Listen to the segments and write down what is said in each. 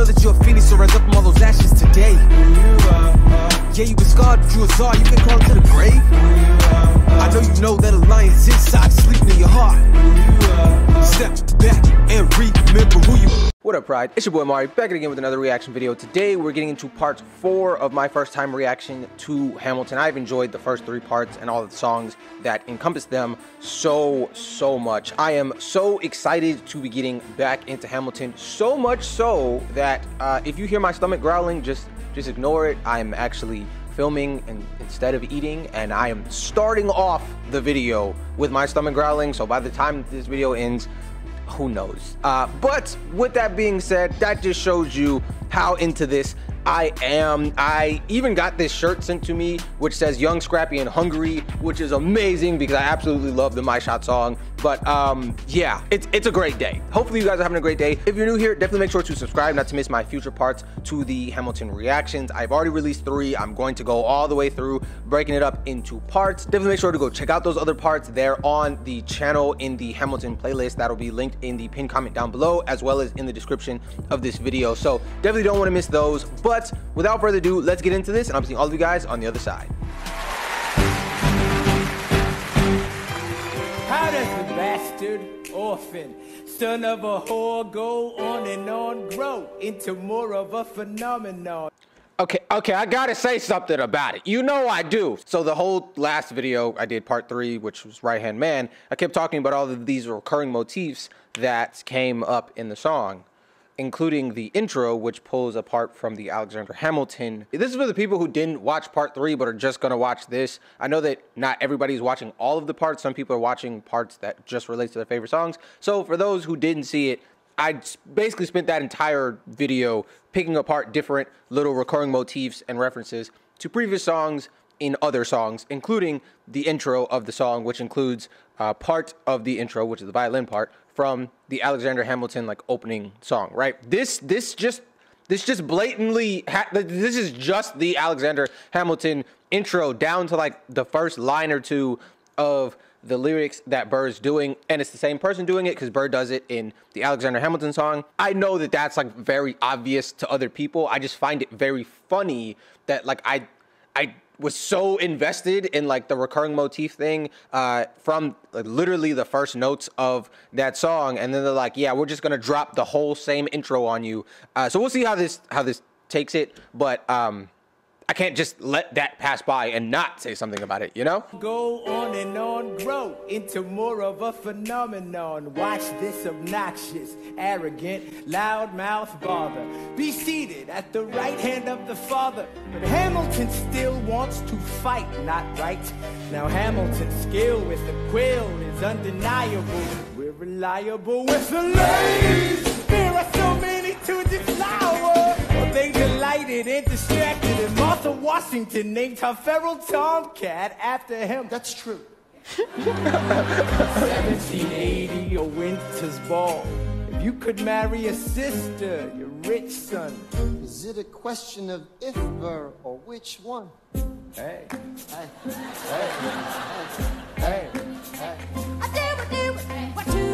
know that you're a phoenix, so rise up from all those ashes today. Yeah, you were scarred, but you a czar, you can call it to the grave. I know you know that a lion's inside, sleeping in your heart. Step back and remember who you are. What up, Pride? It's your boy Mari, back again with another reaction video. Today, we're getting into part 4 of my first time reaction to Hamilton. I've enjoyed the first 3 parts and all the songs that encompass them so much. I am so excited to be getting back into Hamilton, so much so that if you hear my stomach growling, just ignore it. I'm actually filming and instead of eating, and I am starting off the video with my stomach growling, so by the time this video ends, who knows? But with that being said, that just shows you how into this I am. I even got this shirt sent to me, which says Young, Scrappy, and Hungry, which is amazing because I absolutely love the My Shot song. But yeah, it's a great day. Hopefully you guys are having a great day. If you're new here, definitely make sure to subscribe, not to miss my future parts to the Hamilton reactions. I've already released 3. I'm going to go all the way through, breaking it up into parts. Definitely make sure to go check out those other parts. They're on the channel in the Hamilton playlist. That'll be linked in the pinned comment down below, as well as in the description of this video. So definitely don't want to miss those. But without further ado, let's get into this, and I'm seeing all of you guys on the other side. How does the bastard orphan, son of a whore, go on and on, grow into more of a phenomenon? Okay, I gotta say something about it. You know I do. So the whole last video I did, part 3, which was Right Hand Man, I kept talking about all of these recurring motifs that came up in the song, including the intro, which pulls apart from the Alexander Hamilton. This is for the people who didn't watch part 3, but are just gonna watch this. I know that not everybody's watching all of the parts. Some people are watching parts that just relate to their favorite songs. So for those who didn't see it, I basically spent that entire video picking apart different little recurring motifs and references to previous songs in other songs, including the intro of the song, which includes part of the intro, which is the violin part, from the Alexander Hamilton like opening song, right? This just blatantly, this is just the Alexander Hamilton intro down to like the first line or two of the lyrics that Burr's doing, and it's the same person doing it because Burr does it in the Alexander Hamilton song. I know that that's like very obvious to other people. I just find it very funny that like I was so invested in like the recurring motif thing from like, literally the first notes of that song, and then they're like, yeah, we're just gonna drop the whole same intro on you. So we'll see how this takes it, but I can't just let that pass by and not say something about it, you know? Go on and on, grow into more of a phenomenon. Watch this obnoxious, arrogant, loudmouth bother be seated at the right hand of the Father. But Hamilton still wants to fight, not right. Now Hamilton's skill with the quill is undeniable. We're reliable with the ladies. There are so many to deflower. Well, they delighted and distracted, and Martha Washington named her feral tomcat after him. That's true. 1780, A Winter's Ball. If you could marry a sister, your rich son. Is it a question of if her or which one? Hey. Hey. Hey. Hey. Hey. I do what you.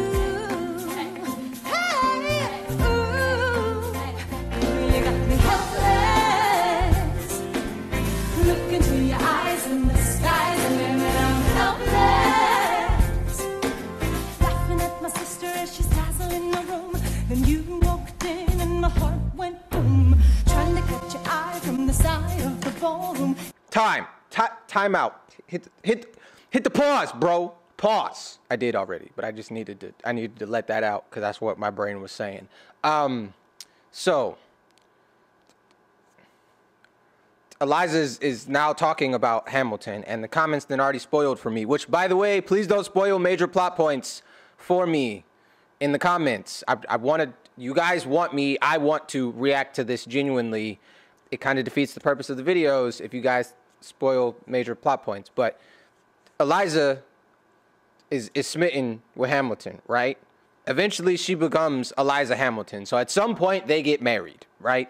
Time out. Hit the pause, bro. Pause. I did already, but I just needed to let that out because that's what my brain was saying. So Eliza is now talking about Hamilton, and the comments then already spoiled for me, which, by the way, please don't spoil major plot points for me in the comments. I wanted, you guys want me, I want to react to this genuinely. It kind of defeats the purpose of the videos if you guys spoil major plot points. But Eliza is smitten with Hamilton, right? Eventually she becomes Eliza Hamilton. So at some point they get married, right?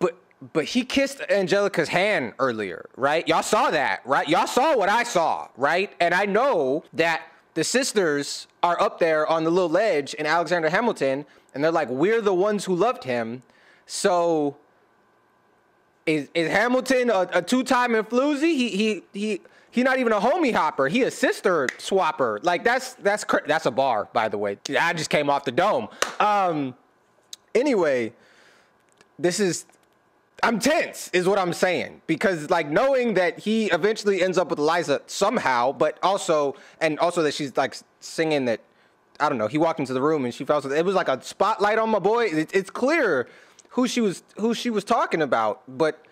But he kissed Angelica's hand earlier, right? Y'all saw that, right? Y'all saw what I saw, right? And I know that the sisters are up there on the little ledge in Alexander Hamilton, and they're like, we're the ones who loved him. So is Hamilton a two-time floozy? He not even a homie hopper. He a sister swapper. Like, that's a bar, by the way. I just came off the dome. Anyway, this is... I'm tense, is what I'm saying. Because, like, knowing that he eventually ends up with Eliza somehow, but also... And also that she's, like, singing that... I don't know. He walked into the room and she fell asleep. It was like a spotlight on my boy. It's clear who she was talking about, but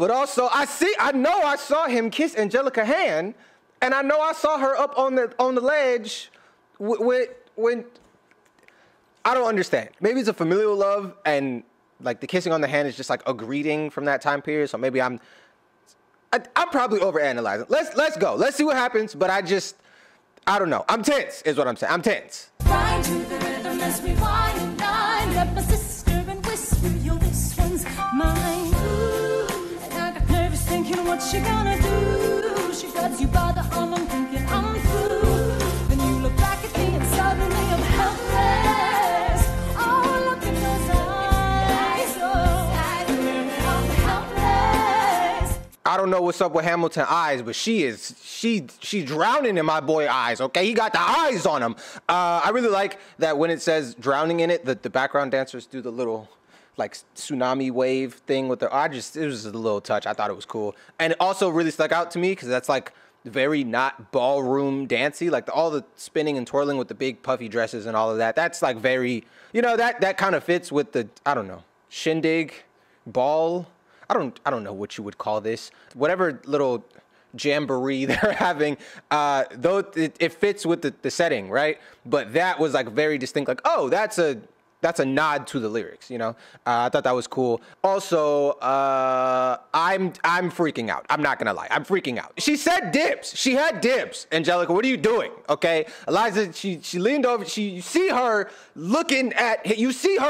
also I saw him kiss Angelica hand, and I know I saw her up on the ledge when I don't understand. Maybe it's a familial love, and like the kissing on the hand is just like a greeting from that time period. So maybe I'm probably overanalyzing. Let's go. Let's see what happens. But I don't know. I'm tense, is what I'm saying. I'm tense. Ride to the rhythm as we wine and dine. Let my sister and whisper, yo, this one's mine. And I got nervous thinking what she gonna do. She grabs you by the arm, I'm thinking I'm through. Then you look back at me and suddenly I'm helpless. Oh, look in those eyes. Oh, I'm helpless. I don't know what's up with Hamilton eyes, but she's drowning in my boy eyes, okay? He got the eyes on him. I really like that when it says drowning in it, that the background dancers do the little, like, tsunami wave thing with their... it was just a little touch. I thought it was cool. And it also really stuck out to me because that's, like, very not ballroom dancey. Like, all the spinning and twirling with the big puffy dresses and all of that. That's, like, very... You know, that kind of fits with the, I don't know, shindig, ball. I don't know what you would call this. Whatever little... jamboree they're having, though it fits with the setting, right? But that was like very distinct, like, oh, that's a nod to the lyrics, you know. I thought that was cool. Also, I'm freaking out. I'm not gonna lie, I'm freaking out. She said dips. She had dips. Angelica, what are you doing? Okay, Eliza, she leaned over. You see her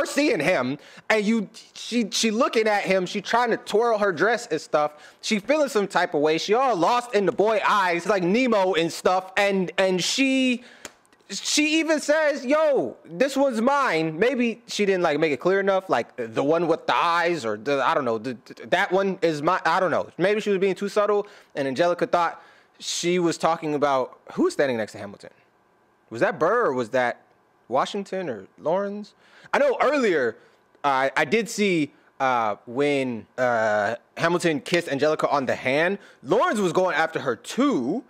seeing him, and she looking at him. She trying to twirl her dress and stuff. She feeling some type of way. She all lost in the boy eyes, like Nemo and stuff. And she. She even says, yo, this one's mine. Maybe she didn't, like, make it clear enough, like, the one with the eyes or, I don't know, that one is mine. I don't know. Maybe she was being too subtle, and Angelica thought she was talking about who was standing next to Hamilton. Was that Burr or was that Washington or Laurens? I know earlier I did see when Hamilton kissed Angelica on the hand, Laurens was going after her, too.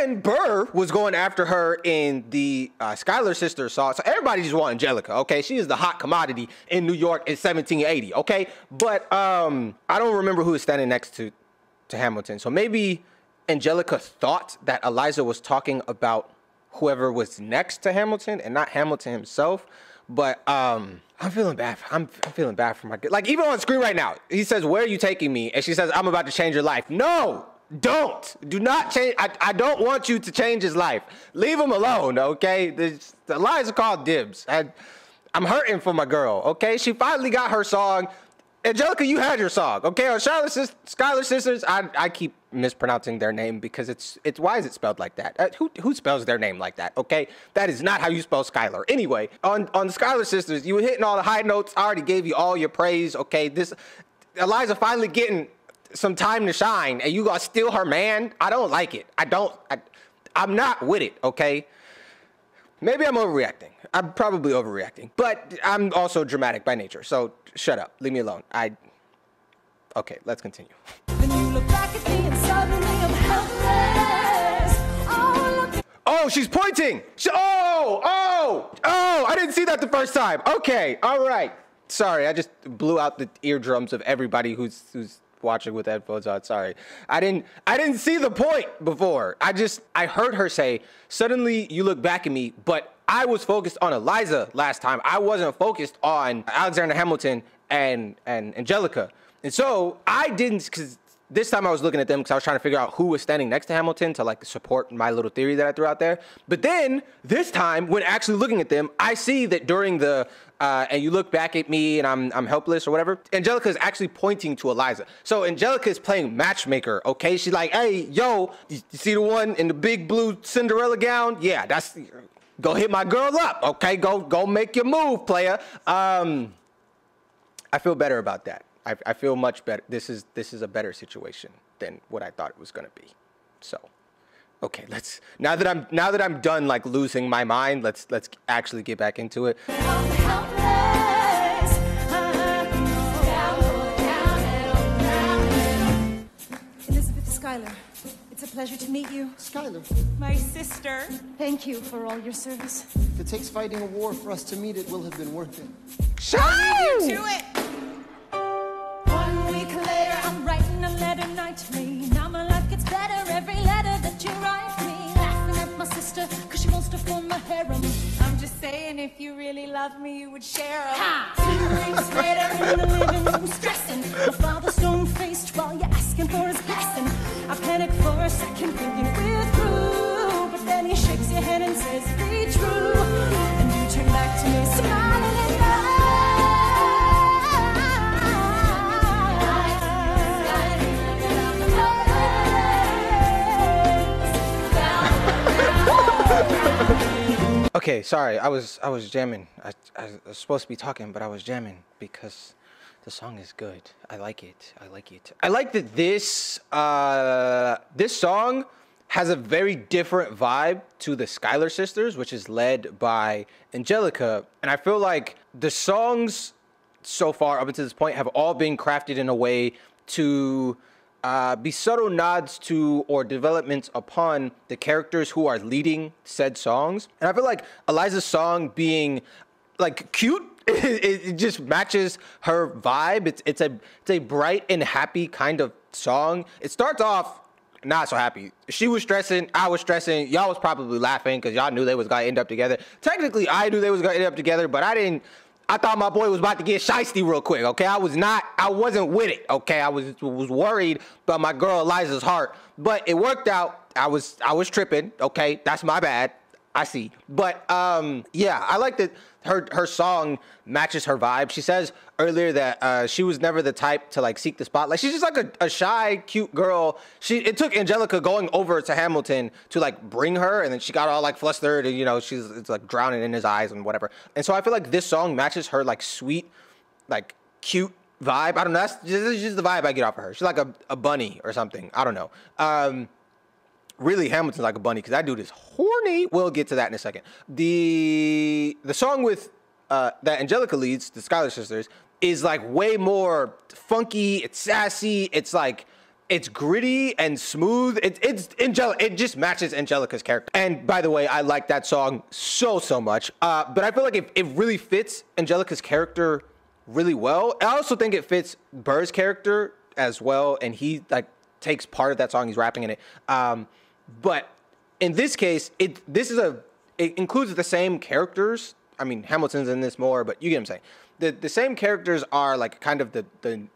And Burr was going after her in the Schuyler sister song. So everybody just want Angelica, okay? She is the hot commodity in New York in 1780, okay? But I don't remember who was standing next to Hamilton. So maybe Angelica thought that Eliza was talking about whoever was next to Hamilton and not Hamilton himself. But I'm feeling bad. I'm feeling bad for my girl. Like, even on screen right now, he says, where are you taking me? And she says, I'm about to change your life. No! Do not change. I don't want you to change his life. Leave him alone, okay? The lies are called dibs. I'm hurting for my girl, okay? She finally got her song. Angelica, you had your song, okay? Or Schuyler sisters, I keep mispronouncing their name because it's why is it spelled like that? Who spells their name like that, okay? That is not how you spell Schuyler. Anyway, on the Schuyler sisters, you were hitting all the high notes. I already gave you all your praise, okay? This Eliza finally getting some time to shine, and you gonna steal her man? I don't like it. I'm not with it, okay? Maybe I'm overreacting. I'm probably overreacting, but I'm also dramatic by nature, so shut up. Leave me alone. Okay, let's continue. When you look back at me and suddenly I'm helpless. Oh, she's pointing! Oh! I didn't see that the first time. Okay, all right. Sorry, I just blew out the eardrums of everybody who's watching with headphones on. Sorry, I didn't see the point before. I heard her say, suddenly you look back at me, but I was focused on Eliza last time. I wasn't focused on Alexander Hamilton and Angelica, and so I didn't, because This time I was looking at them because I was trying to figure out who was standing next to Hamilton to like support my little theory that I threw out there. But then this time when actually looking at them, I see that during the, and you look back at me and I'm helpless or whatever, Angelica is actually pointing to Eliza. So Angelica is playing matchmaker, okay? She's like, hey, yo, you see the one in the big blue Cinderella gown? Yeah, that's, go hit my girl up, okay? Go make your move, player. I feel better about that. I feel much better. This is a better situation than what I thought it was gonna be. So, okay, let's now that I'm done like losing my mind, let's actually get back into it. Elizabeth Schuyler, it's a pleasure to meet you. Schuyler, my sister. Thank you for all your service. If it takes fighting a war for us to meet, it will have been worth it. I'll lead you to it. 1 week later, I'm writing a letter nightly. Now my life gets better every letter that you write me. Laughing at my sister, cause she wants to form a harem. I'm just saying, if you really love me, you would share them. 2 weeks later, in the living room, stressing. My father's stone-faced while you're asking for his blessing. I panic for a second, thinking we're through. But then he shakes your hand and says, be true. And you turn back to me, smiling and laughing. Okay, sorry, I was jamming. I was supposed to be talking, but I was jamming because the song is good. I like it. I like it. I like that this song has a very different vibe to the Schuyler sisters, which is led by Angelica. And I feel like the songs so far up until this point have all been crafted in a way to be subtle nods to or developments upon the characters who are leading said songs. And I feel like Eliza's song being like cute, it just matches her vibe. It's a bright and happy kind of song. It starts off not so happy. She was stressing, I was stressing, y'all was probably laughing because y'all knew they was gonna end up together. Technically, I knew they was gonna end up together, but I didn't. I thought my boy was about to get shiesty real quick, okay? I wasn't with it, okay? I was worried about my girl Eliza's heart, but it worked out. I was tripping, okay? That's my bad, I see. But yeah, I like that her song matches her vibe. She says earlier that she was never the type to like seek the spotlight. She's just like a shy, cute girl. It took Angelica going over to Hamilton to like bring her, and then she got all like flustered, and you know it's like drowning in his eyes and whatever. And so I feel like this song matches her like sweet, like cute vibe. I don't know. That's just the vibe I get off of her. She's like a bunny or something. I don't know. Really, Hamilton's like a bunny because that dude is horny. We'll get to that in a second. The song with that Angelica leads, the Schuyler sisters, is like way more funky. It's sassy. It's like it's gritty and smooth. It's Angelica. It just matches Angelica's character. And by the way, I like that song so much. But I feel like it really fits Angelica's character really well. I also think it fits Burr's character as well, and he like takes part of that song. He's rapping in it. But in this case, it includes the same characters. I mean, Hamilton's in this more, but you get what I'm saying. The same characters are like kind of the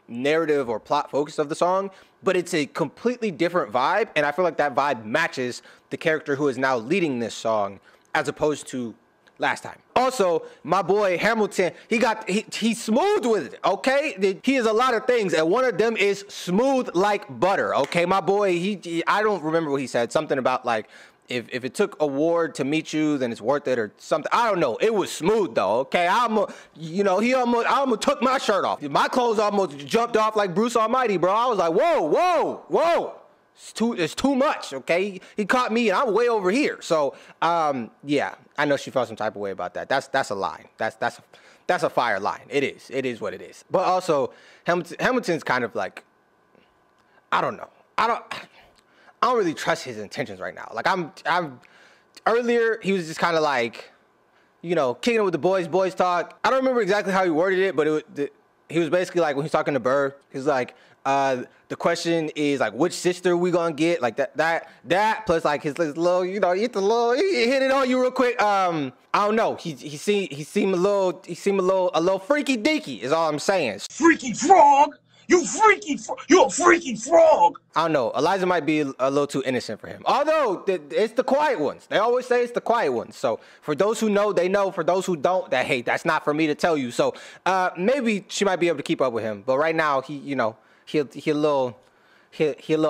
narrative or plot focus of the song, but it's a completely different vibe, and I feel like that vibe matches the character who is now leading this song as opposed to last time. Also, my boy Hamilton, he's smooth with it, okay? He is a lot of things, and one of them is smooth like butter, okay? My boy, I don't remember what he said, something about like, if it took a ward to meet you, then it's worth it or something. I don't know. It was smooth though, okay? I almost took my shirt off. My clothes almost jumped off like Bruce Almighty, bro. I was like, whoa. It's too much, okay? He caught me, and I'm way over here. So, yeah, I know she felt some type of way about that. That's a line. That's a fire line. It is what it is. But also, Hamilton's kind of like, I don't know. I don't really trust his intentions right now. Like I'm earlier, he was just kind of like, you know, kicking it with the boys talk. I don't remember exactly how he worded it, but he was basically like when he's talking to Burr, he's like, the question is like which sister we gonna get, like that plus like his little, you know, he hit it on you real quick. I don't know, he seemed a little freaky deaky is all I'm saying. Freaky frog You a freaky frog. I don't know. Eliza might be a little too innocent for him. Although it's the quiet ones. They always say it's the quiet ones. So for those who know, they know. For those who don't, that hey, that's not for me to tell you. So maybe she might be able to keep up with him. But right now, he, you know, he a little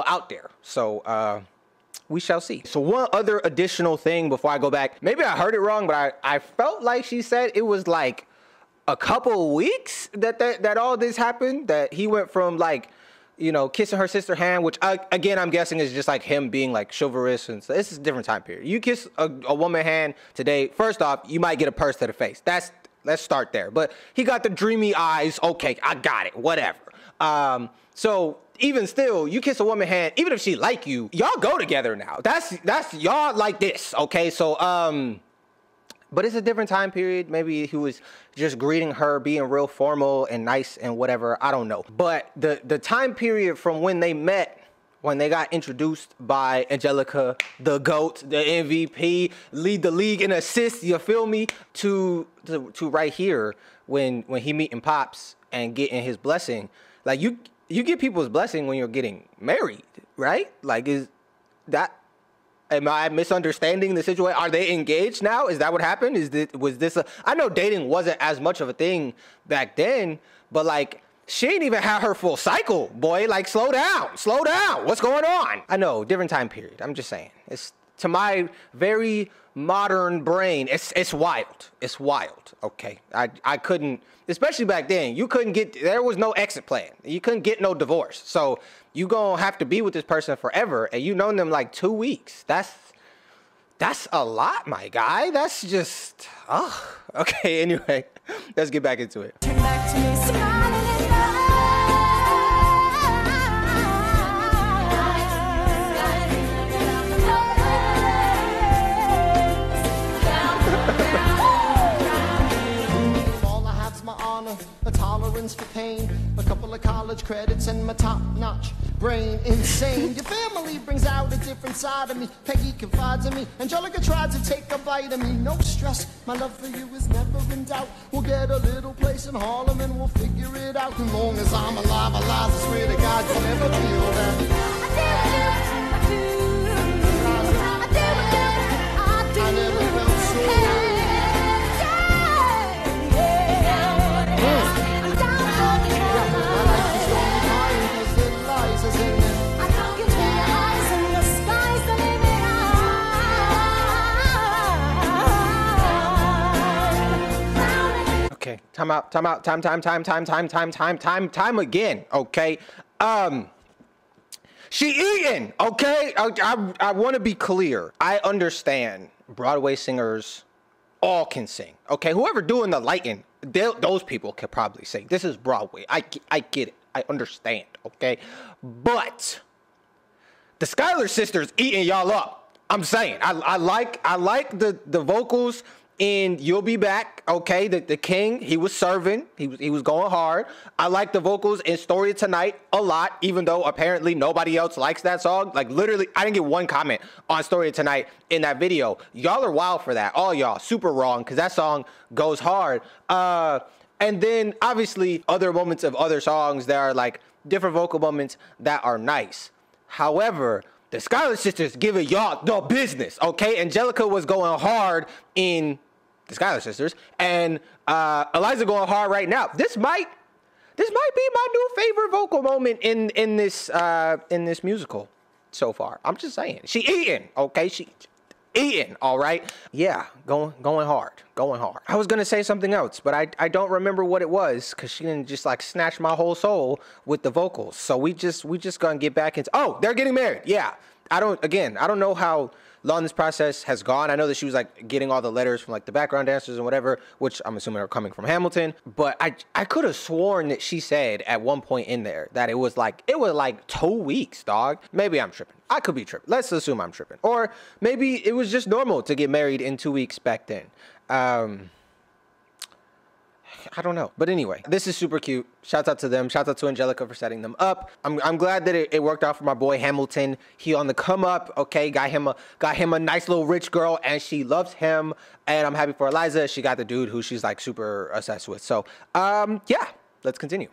out there. So we shall see. So one other additional thing before I go back. Maybe I heard it wrong, but I felt like she said it was like a couple weeks that all this happened, that he went from like, you know, kissing her sister's hand, which again I'm guessing is just like him being like chivalrous, and so this is a different time period. You kiss a woman's hand today, first off, you might get a purse to the face. Let's start there. But he got the dreamy eyes. Okay, I got it. Whatever. So even still, you kiss a woman's hand, even if she like you, y'all go together now. That's y'all like this. Okay, so but it's a different time period. Maybe he was just greeting her, being real formal and nice and whatever. I don't know. But the time period from when they met, when they got introduced by Angelica, the GOAT, the MVP, lead the league in assists, you feel me? To right here, when he meeting Pops and getting his blessing. Like, you get people's blessing when you're getting married, right? Like, is that... Am I misunderstanding the situation? Are they engaged now? Is that what happened? Was this I know dating wasn't as much of a thing back then, but like, she ain't even had her full cycle, boy. Like, slow down, slow down. What's going on? I know, different time period. I'm just saying. It's, to my very modern brain, it's wild. It's wild, okay? I couldn't, especially back then, you couldn't get, there was no exit plan. You couldn't get no divorce. So you gonna have to be with this person forever, and you known them like 2 weeks. That's a lot, my guy. That's just, oh. Okay, anyway, let's get back into it. Turn back to me, smiling in my eyes. A tolerance for pain, a couple of college credits and my top-notch brain insane. Your family brings out a different side of me. Peggy confides in me. Angelica tried to take a bite of me. No stress, my love for you is never in doubt. We'll get a little place in Harlem and we'll figure it out. As long as I'm alive, Eliza, I swear to God, you'll never feel that. I never felt so. Okay, time out, time out, time again, okay? She eating, okay? I want to be clear. I understand Broadway singers all can sing, okay? Whoever doing the lighting, those people could probably sing. This is Broadway. I get it. I understand, okay? But the Schuyler sisters eating y'all up. I'm saying, I like the vocals. And You'll Be Back, okay? The King, he was serving. He was going hard. I like the vocals in Story Tonight a lot, even though apparently nobody else likes that song. Like, literally, I didn't get one comment on Story Tonight in that video. Y'all are wild for that. All y'all, super wrong, because that song goes hard. And then, obviously, other moments of other songs that are, like, different vocal moments that are nice. However, the Schuyler sisters giving y'all the business, okay? Angelica was going hard in the Schuyler sisters, and Eliza going hard right now. This might be my new favorite vocal moment in this musical so far. I'm just saying, she eating, okay? She eating, all right? Yeah, going hard, going hard. I was gonna say something else, but I don't remember what it was, cause she didn't just like snatch my whole soul with the vocals. So we just gonna get back into, oh, they're getting married, yeah. I don't know how long this process has gone. I know that she was like getting all the letters from like the background dancers and whatever, which I'm assuming are coming from Hamilton, but I could have sworn that she said at one point in there that it was like 2 weeks, dog. Maybe I'm tripping. I could be tripping. Let's assume I'm tripping. Or maybe it was just normal to get married in 2 weeks back then. I don't know. But anyway, this is super cute. Shout out to them. Shout out to Angelica for setting them up. I'm glad that it worked out for my boy Hamilton. He on the come up, okay? Got him a nice little rich girl, and she loves him. And I'm happy for Eliza. She got the dude who she's like super obsessed with. So yeah, let's continue.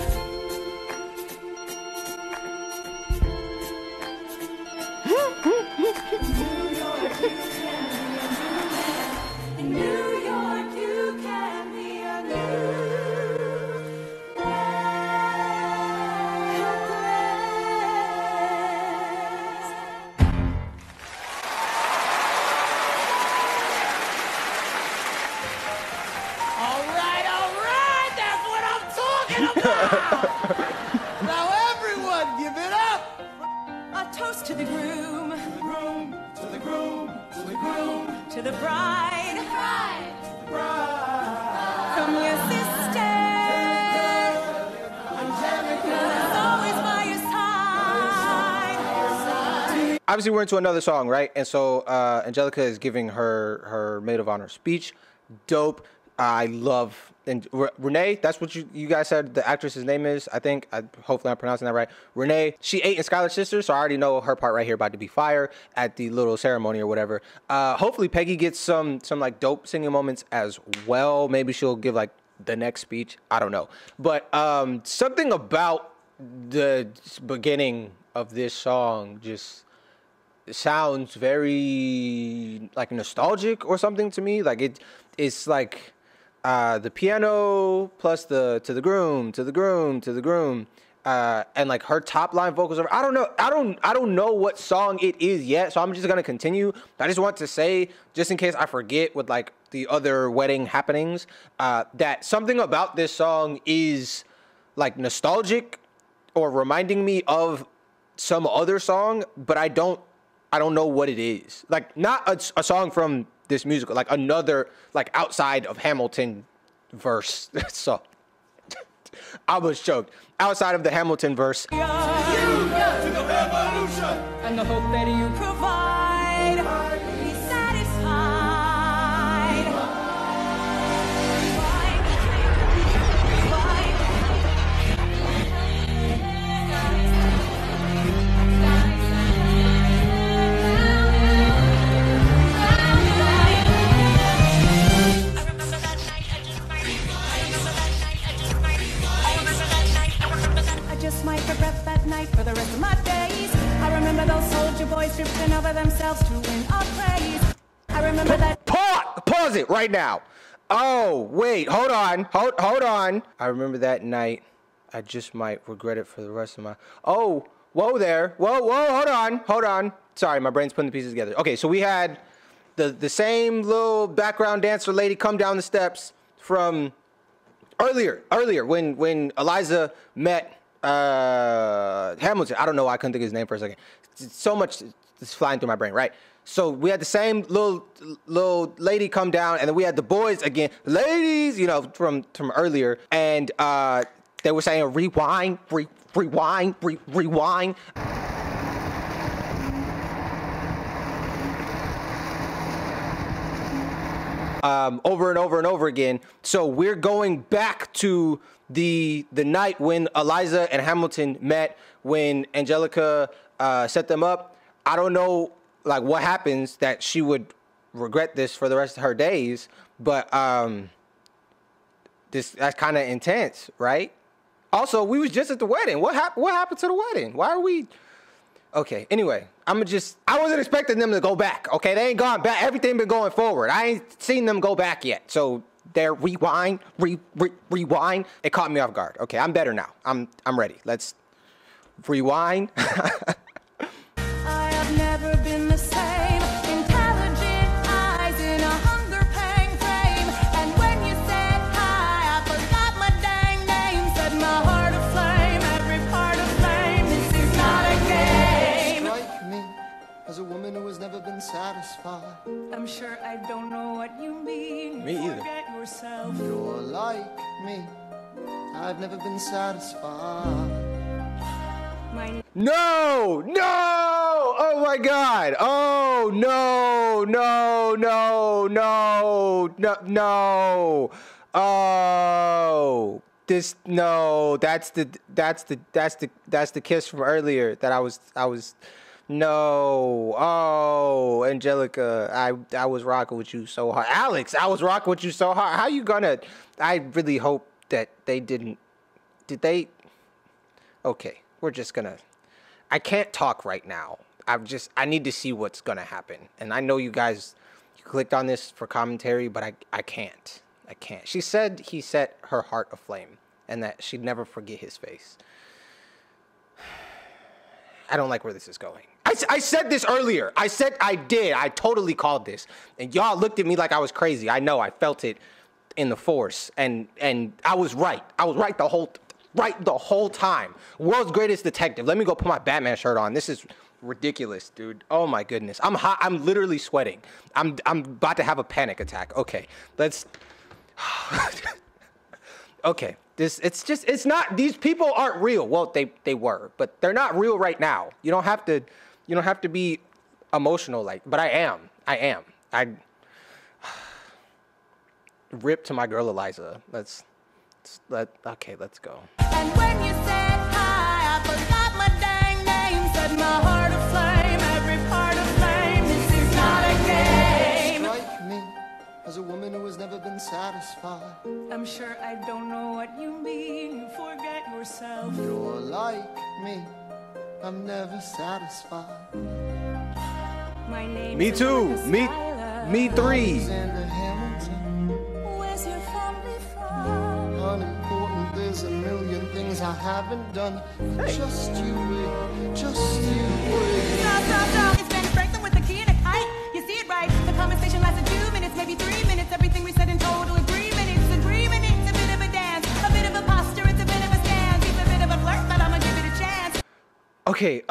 it up now! Now everyone, give it up! A toast to the groom. To the groom, to the groom, to the groom. To the bride. To the bride. To the bride. From your sister. Obviously, we're into another song, right? And so Angelica is giving her maid of honor speech. Dope. I love. And Renee, that's what you guys said the actress's name is, I think. Hopefully I'm pronouncing that right. Renee, she ate in Skylar's sister, so I already know her part right here about to be fire at the little ceremony or whatever. Hopefully Peggy gets some like dope singing moments as well. Maybe she'll give like the next speech. I don't know. But something about the beginning of this song just... it sounds very like nostalgic or something to me. Like it's like the piano plus the to the groom, to the groom, to the groom, and like her top line vocals over. I don't know. I don't know what song it is yet. So I'm just gonna continue. I just want to say, just in case I forget with like the other wedding happenings, that something about this song is like nostalgic or reminding me of some other song, but I don't know what it is. Like, not a song from this musical, like another, like outside of Hamilton verse. So, I was choked. Outside of the Hamilton verse. You to the revolution. And the hope that you provide. Be might for breath that night for the rest of my days. I remember those soldier boys drifting over themselves to win our praise. I remember that. Pause it right now. Oh wait, hold on, hold on. I remember that night. I just might regret it for the rest of my. Oh, whoa there, whoa, hold on. Sorry, my brain's putting the pieces together. Okay, so we had the same little background dancer lady come down the steps from earlier when Eliza met. Hamilton. I don't know why I couldn't think of his name for a second. So much is flying through my brain, right? So we had the same little lady come down, and then we had the boys again, ladies, you know, from earlier, and they were saying rewind, rewind, rewind. Over and over and over again. So we're going back to the night when Eliza and Hamilton met, when Angelica set them up. I don't know like what happens that she would regret this for the rest of her days, but that's kind of intense, right? Also, we was just at the wedding. What happened to the wedding? Why are we? Okay, anyway, I wasn't expecting them to go back, okay? They ain't gone back. Everything been going forward. I ain't seen them go back yet. So they're rewind. It caught me off guard. Okay, I'm better now. I'm ready. Let's rewind. I have never been the same. Intelligent eyes in a hunger-paying frame. And when you said hi, I forgot my dang name. Said my heart aflame, every part aflame. This is not a game. Strike me as a woman who has never been satisfied. I'm sure I don't know what you mean. Me either. Forget yourself. You're like me. I've never been satisfied. No! Oh my God! Oh no! Oh, that's the kiss from earlier that I was. No, oh, Angelica, I was rocking with you so hard. Alex, I was rocking with you so hard. How you gonna, I really hope that they didn't, did they? Okay, we're just gonna, I can't talk right now. I need to see what's gonna happen. And I know you guys clicked on this for commentary, but I can't. She said he set her heart aflame and that she'd never forget his face. I don't like where this is going. I said this earlier. I totally called this. And y'all looked at me like I was crazy. I know, I felt it in the force. And I was right. I was right the whole right the whole time. World's greatest detective. Let me go put my Batman shirt on. This is ridiculous, dude. Oh my goodness. I'm hot. I'm literally sweating. I'm about to have a panic attack. Okay, let's. Okay, it's not, these people aren't real. Well, they were, but they're not real right now. You don't have to be emotional like, but I am. I rip to my girl Eliza. Let's go. And when you said hi, I forgot my dang name, said my heart of flame, every part of flame, this is not a game. Strike me as a woman who has never been satisfied. I'm sure I don't know what you mean, you forget yourself. You're like me, I'm never satisfied. My name me too, me three. Alexander Hamilton. Where's your family from? Unimportant, there's a million things I haven't done. Hey. Just you wait, just you wait. Stop, stop, stop. It's Benny Franklin with a key and a kite. You see it right. The conversation lasts a few minutes, maybe 3 minutes. Everything we said in total agreement. It's agreement, it's a bit of a dance, a bit of a posture, it's a bit of a stance. It's a bit of a flirt, but I'ma give it a chance. Okay,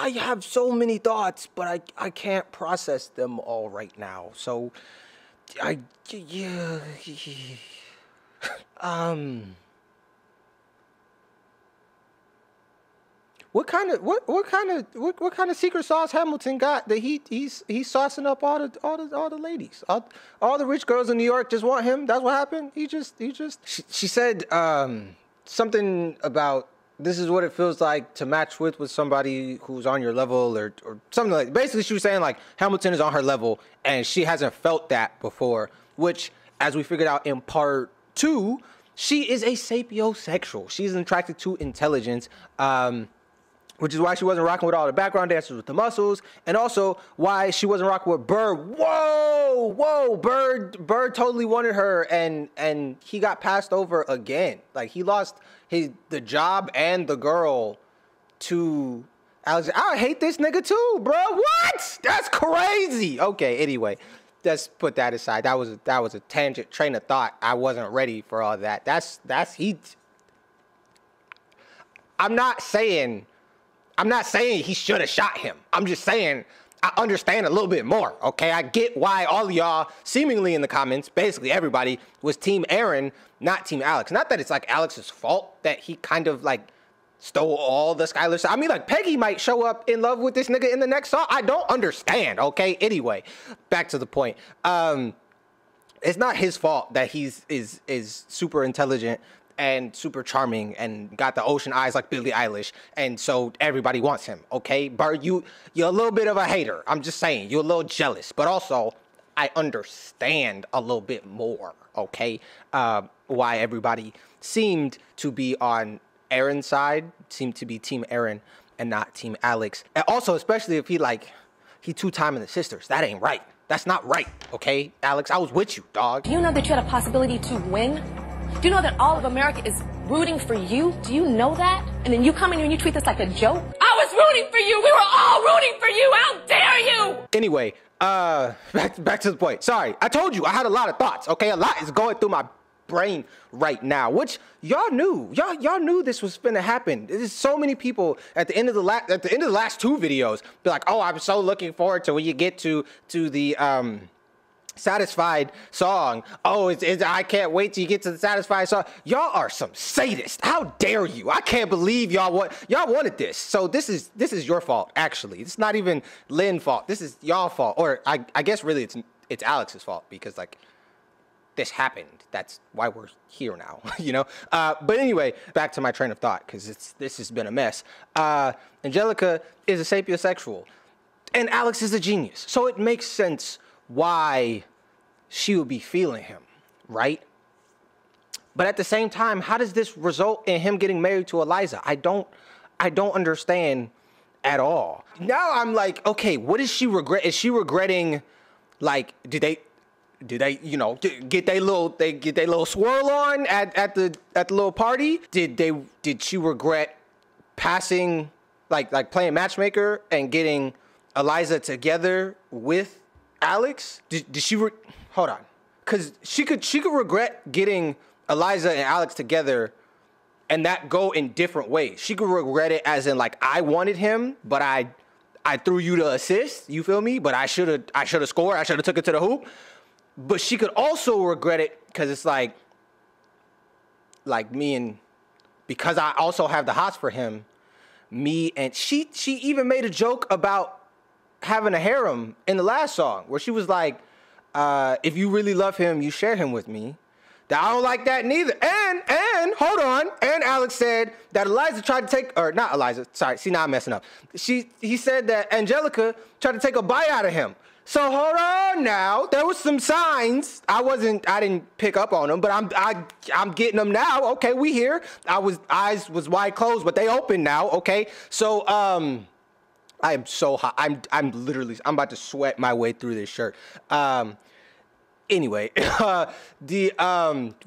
I have so many thoughts, but I can't process them all right now. So, what kind of secret sauce Hamilton got that he's saucing up all the ladies, all the rich girls in New York just want him. That's what happened. She said something about, this is what it feels like to match with somebody who's on your level or something like that. Basically, she was saying, like, Hamilton is on her level, and she hasn't felt that before, which, as we figured out in part 2, she is a sapiosexual. She's attracted to intelligence, which is why she wasn't rocking with all the background dancers with the muscles, and also why she wasn't rocking with Burr. Whoa, Burr totally wanted her, and he got passed over again. Like, he lost the job and the girl to Alex. I hate this nigga too, bro. What? That's crazy. Okay, anyway, let's put that aside. That was a tangent train of thought. I wasn't ready for all that. I'm not saying he should have shot him. I'm just saying I understand a little bit more, okay? I get why all y'all, seemingly in the comments, basically everybody, was Team Aaron, not Team Alex. Not that it's, like, Alex's fault that he kind of, like, stole all the Schuyler stuff. I mean, like, Peggy might show up in love with this nigga in the next song. I don't understand, okay? Anyway, back to the point. It's not his fault that he's super intelligent and super charming and got the ocean eyes like Billie Eilish, and so everybody wants him, okay? Bert, you're a little bit of a hater. I'm just saying, you're a little jealous, but also I understand a little bit more, okay? Why everybody seemed to be on Aaron's side, seemed to be Team Aaron and not Team Alex. And also, especially if he two-timing the sisters, that ain't right. That's not right, okay? Alex, I was with you, dog. You know that you had a possibility to win? Do you know that all of America is rooting for you? Do you know that? And then you come in here and you treat this like a joke? I was rooting for you! We were all rooting for you! How dare you! Anyway, back to the point. Sorry, I told you I had a lot of thoughts, okay? A lot is going through my brain right now, which y'all knew. Y'all knew this was gonna happen. There's so many people at the end of the last two videos be like, oh, I'm so looking forward to when you get to the Satisfied song. Oh, I can't wait till you get to the Satisfied song. Y'all are some sadists. How dare you? I can't believe y'all wanted this. So this is your fault, actually. It's not even Lynn's fault. This is y'all fault. Or I guess really it's Alex's fault, because like this happened. That's why we're here now, you know? But anyway, back to my train of thought, because this has been a mess. Angelica is a sapiosexual and Alex is a genius. So it makes sense why she would be feeling him, right? But at the same time, how does this result in him getting married to Eliza? I don't understand at all. Now I'm like, okay, what is she regret? Is she regretting, like, did they, you know, get their little swirl on at the little party? Did she regret passing, like playing matchmaker and getting Eliza together with Alex? Did she hold on, because she could regret getting Eliza and Alex together and that go in different ways. She could regret it as in like, I wanted him, but I threw you to assist, you feel me? But I should have scored, I should have took it to the hoop. But she could also regret it because it's like me and, because I also have the hots for him, me and, she even made a joke about having a harem in the last song where she was like, if you really love him, you share him with me. That I don't like that neither. And, hold on, and Alex said that Eliza tried to take, or not Eliza, sorry, see now I'm messing up. He said that Angelica tried to take a bite out of him. So hold on now, there was some signs. I didn't pick up on them, but I'm getting them now. Okay, we here. Eyes was wide closed, but they open now, okay? So, I am so hot. I'm about to sweat my way through this shirt. Anyway, what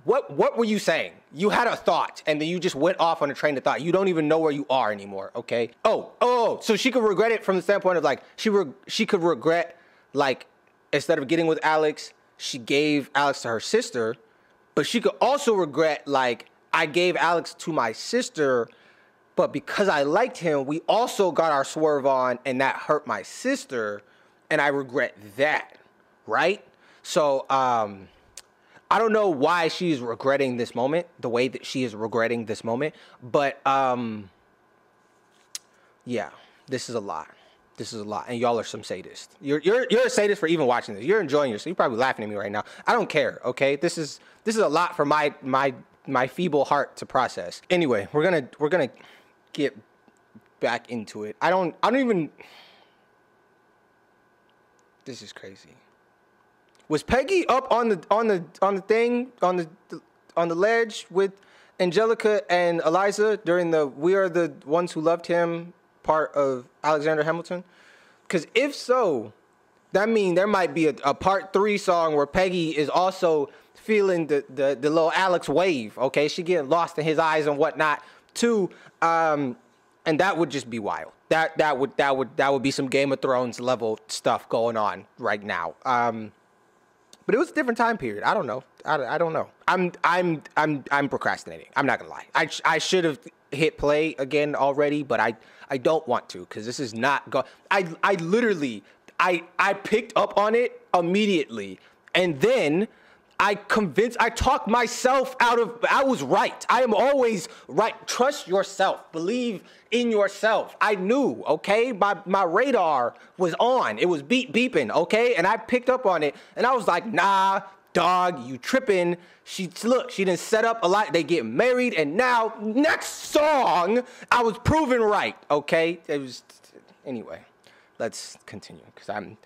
were you saying? You had a thought, and then you just went off on a train of thought. You don't even know where you are anymore, okay? Oh, so she could regret it from the standpoint of, like, she could regret, like, instead of getting with Alex, she gave Alex to her sister, but she could also regret, like, I gave Alex to my sister, but because I liked him, we also got our swerve on, and that hurt my sister, and I regret that, right? So, I don't know why she's regretting this moment, the way that she is regretting this moment, but, yeah, this is a lot. This is a lot, and y'all are some sadists. You're a sadist for even watching this. You're enjoying yourself. You're probably laughing at me right now. I don't care, okay? This is a lot for my feeble heart to process. Anyway, we're gonna get back into it. I don't even, this is crazy. Was Peggy up on the thing on the ledge with Angelica and Eliza during the "We Are the Ones Who Loved Him" part of Alexander Hamilton? Because if so, that means there might be a part 3 song where Peggy is also feeling the little Alex wave. Okay, she getting lost in his eyes and whatnot too, and that would just be wild. That would be some Game of Thrones level stuff going on right now. But it was a different time period. I don't know. I don't know. I'm procrastinating. I'm not gonna lie. I should have hit play again already, but I don't want to because this is not go. I literally I picked up on it immediately, and then I talked myself out of. I was right. I am always right. Trust yourself. Believe in yourself. I knew. Okay, my radar was on. It was beeping. Okay, and I picked up on it, and I was like, nah, dog, you tripping. She done set up a lot. They get married, and now next song, I was proven right. Okay, anyway. Let's continue because I'm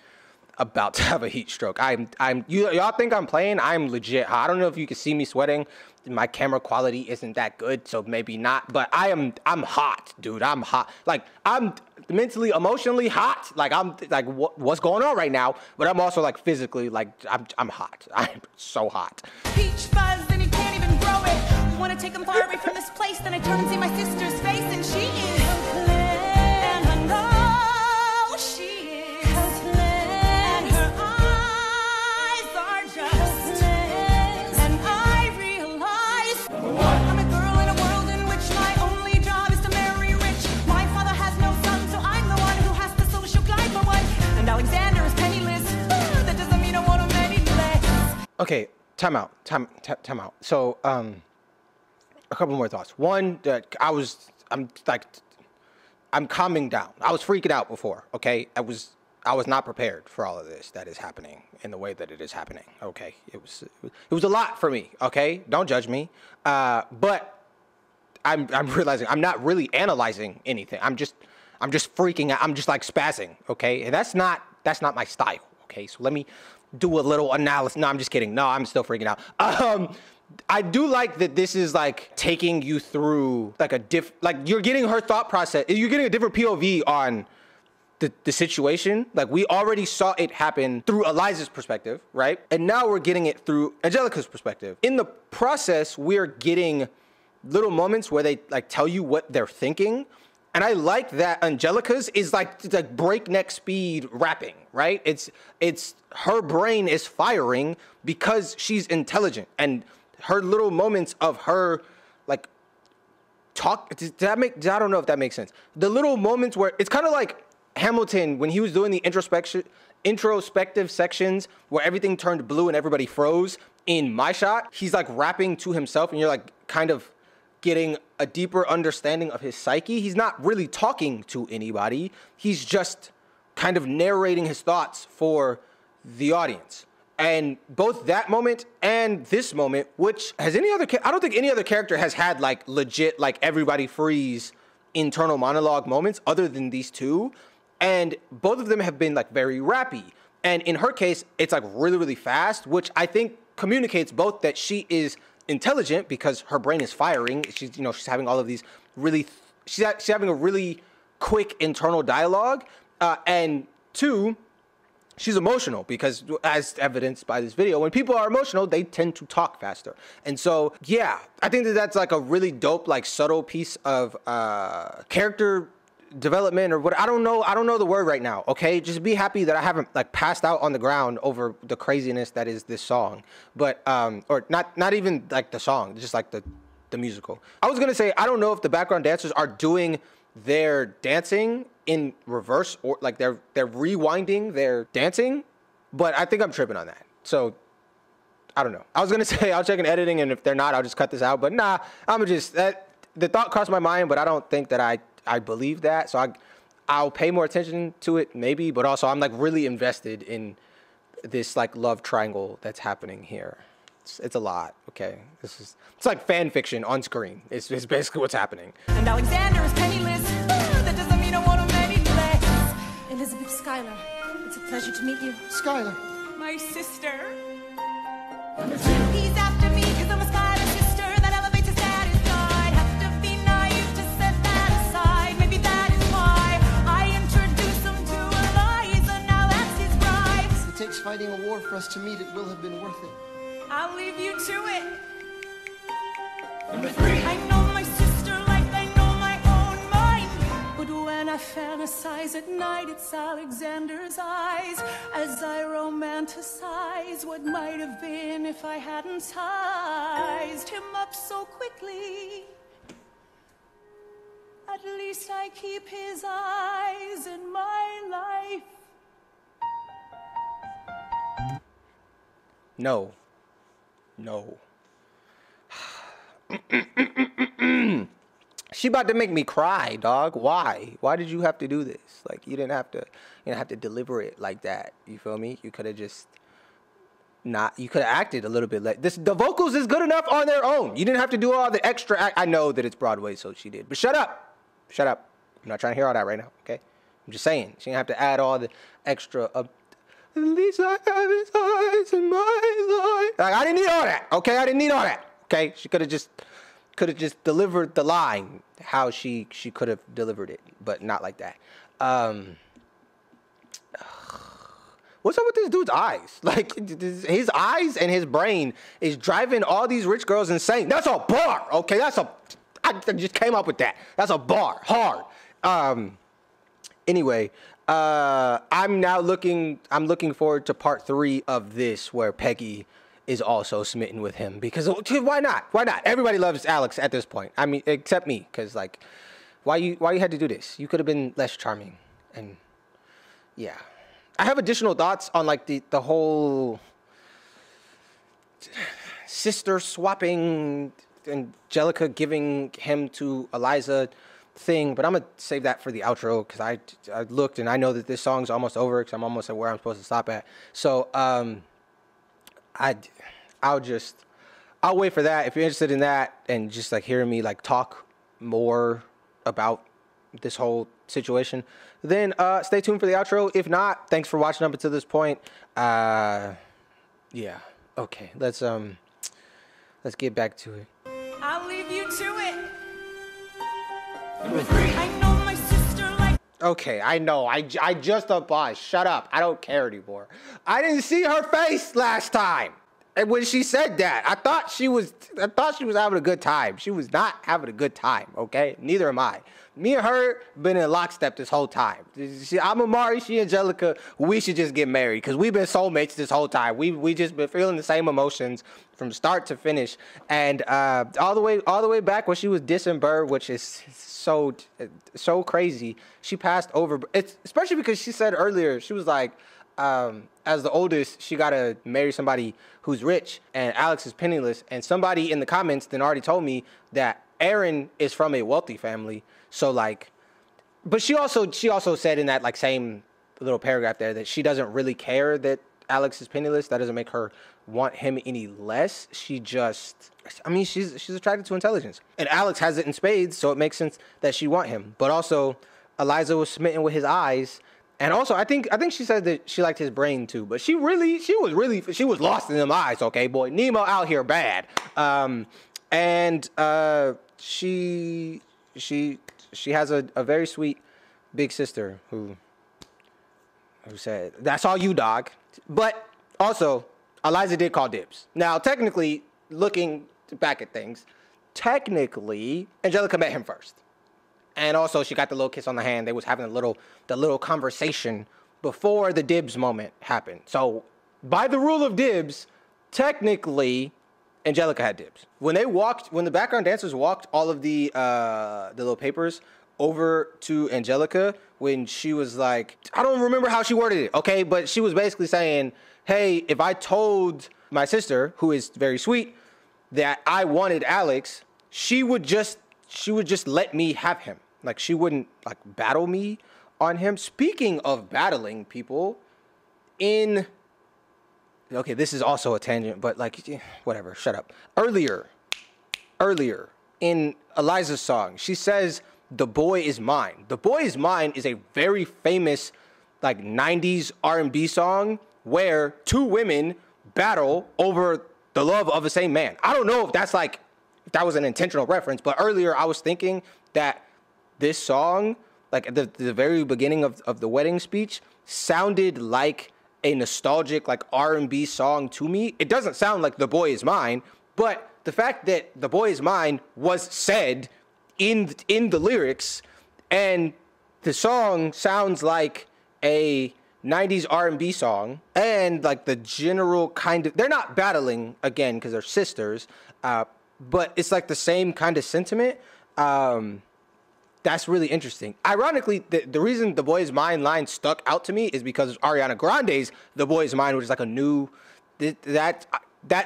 about to have a heat stroke. Y'all think I'm playing? I'm legit. I don't know if you can see me sweating. My camera quality isn't that good, so maybe not. But I'm hot, dude. I'm hot. Like I'm mentally, emotionally hot. Like I'm like, what's going on right now? But I'm also like physically, like I'm hot. I'm so hot. Peach fuzz, then you can't even grow it. You want to take them far away from this place? Then I turn and see my sister's face, and she is helpless. And I know she is helpless. Okay, time out. So, a couple more thoughts. One, that I'm calming down. I was freaking out before, okay? I was not prepared for all of this that is happening in the way that it is happening, okay? It was a lot for me, okay? Don't judge me. But I'm realizing I'm not really analyzing anything. I'm just freaking out. I'm just like spazzing, okay? And that's not my style, okay? So let me do a little analysis. No, I'm just kidding. No, I'm still freaking out. I do like that this is like taking you through like you're getting her thought process. You're getting a different POV on the situation. Like we already saw it happen through Eliza's perspective, right? And now we're getting it through Angelica's perspective. In the process, we're getting little moments where they like tell you what they're thinking. And I like that Angelica's is like breakneck speed rapping, right? It's her brain is firing because she's intelligent, and her little moments of her like talk. I don't know if that makes sense. The little moments where it's kind of like Hamilton when he was doing the introspective sections where everything turned blue and everybody froze. In My Shot, he's like rapping to himself, and you're like kind of getting a deeper understanding of his psyche. He's not really talking to anybody. He's just kind of narrating his thoughts for the audience. And both that moment and this moment, which has any other, I don't think any other character has had like legit, like everybody freeze internal monologue moments other than these two. And both of them have been like very rappy. And in her case, it's like really, really fast, which I think communicates both that she is intelligent because her brain is firing. She's, you know, she's having all of these really, she's having a really quick internal dialogue. And two, she's emotional because, as evidenced by this video, when people are emotional, they tend to talk faster. And so, yeah, I think that that's like a really dope, like subtle piece of character development or what. I don't know the word right now. Okay, just be happy that I haven't like passed out on the ground over the craziness that is this song, but or not even like the song, just like the musical. I was gonna say, I don't know if the background dancers are doing their dancing in reverse or like they're rewinding their dancing, but I think I'm tripping on that, so I don't know. I was gonna say I'll check in editing, and if they're not, I'll just cut this out, but nah, I'm just, that the thought crossed my mind, but I don't think that I believe that, so I'll pay more attention to it maybe, but also I'm like really invested in this like love triangle that's happening here. It's a lot, okay? It's like fan fiction on screen. It's basically what's happening. And Alexander is penniless. Oh, that doesn't mean I want to marry less. Elizabeth Schuyler, it's a pleasure to meet you. Schuyler, my sister. He's after me because I'm a Schuyler sister. That elevator satisfied. Have to be naive to set that aside. Maybe that is why I introduced him to Eliza. Now that's his bride. It takes fighting a war for us to meet. It will have been worth it. I'll leave you to it. Number 3. I know my sister like I know my own mind. But when I fantasize at night, it's Alexander's eyes. As I romanticize what might have been if I hadn't sized him up so quickly. At least I keep his eyes in my life. No. No. She about to make me cry, dog. Why? Why did you have to do this? Like, you didn't have to deliver it like that. You feel me? You could have just not, you could have acted a little bit like this. The vocals is good enough on their own. You didn't have to do all the extra act. I know that it's Broadway, so she did. But shut up. Shut up. I'm not trying to hear all that right now, okay? I'm just saying. She didn't have to add all the extra up. At least I have his eyes in my life. Like, I didn't need all that, okay? I didn't need all that, okay? She could have just delivered the line how she could have delivered it, but not like that. What's up with this dude's eyes? Like, his eyes and his brain is driving all these rich girls insane. That's a bar, okay? I just came up with that. That's a bar, hard. Anyway. I'm looking forward to part 3 of this, where Peggy is also smitten with him, because why not? Why not? Everybody loves Alex at this point. I mean, except me, because like, why you had to do this? You could have been less charming. And yeah, I have additional thoughts on like the whole sister swapping, Angelica giving him to Eliza thing, but I'm gonna save that for the outro, because I looked and I know that this song's almost over, because I'm almost at where I'm supposed to stop at. So I'll wait for that. If you're interested in that and just like hearing me like talk more about this whole situation, then stay tuned for the outro. If not, thanks for watching up until this point. Yeah, okay, let's get back to it. I'll leave you to it. I know my sister like. Okay, I know. I just applied. Shut up. I don't care anymore. I didn't see her face last time. And when she said that, I thought she was having a good time. She was not having a good time, okay? Neither am I. Me and her been in lockstep this whole time. I'm Amari, she Angelica. We should just get married because we've been soulmates this whole time. We just been feeling the same emotions from start to finish, and all the way back when she was dissing Burr, which is so crazy. She passed over. It's especially because she said earlier she was like, as the oldest, she gotta marry somebody who's rich, and Alex is penniless. And somebody in the comments then already told me that Aaron is from a wealthy family. So like, but she also said in that like same little paragraph there that she doesn't really care that Alex is penniless. That doesn't make her want him any less. She just, I mean, she's attracted to intelligence, and Alex has it in spades, so it makes sense that she want him. But also, Eliza was smitten with his eyes. And also, I think she said that she liked his brain too, but she was lost in them eyes, okay, boy. Nemo out here bad. She has a very sweet big sister who said, "That's all you, dog." But also, Eliza did call dibs. Now, technically, looking back at things, technically, Angelica met him first. And also, she got the little kiss on the hand. They was having the little conversation before the dibs moment happened. So, by the rule of dibs, technically, Angelica had dibs. When the background dancers walked all of the little papers over to Angelica, when she was like, I don't remember how she worded it, okay? But she was basically saying, hey, if I told my sister, who is very sweet, that I wanted Alex, she would just let me have him. Like, she wouldn't, like, battle me on him. Speaking of battling people, okay, this is also a tangent, but, like, whatever, shut up. Earlier, in Eliza's song, she says, "The Boy Is Mine." "The Boy Is Mine" is a very famous, like, 90s R&B song where two women battle over the love of the same man. I don't know if that's, like, if that was an intentional reference, but earlier I was thinking that this song, like at the very beginning of the wedding speech, sounded like a nostalgic, like, R&B song to me. It doesn't sound like "The Boy Is Mine," but the fact that "The Boy Is Mine" was said in the lyrics, and the song sounds like a 90s R&B song, and like the general kind of, they're not battling again because they're sisters, but it's like the same kind of sentiment. That's really interesting. Ironically, the reason "The Boy Is Mine" line stuck out to me is because Ariana Grande's "The Boy Is Mine," which is like a new, that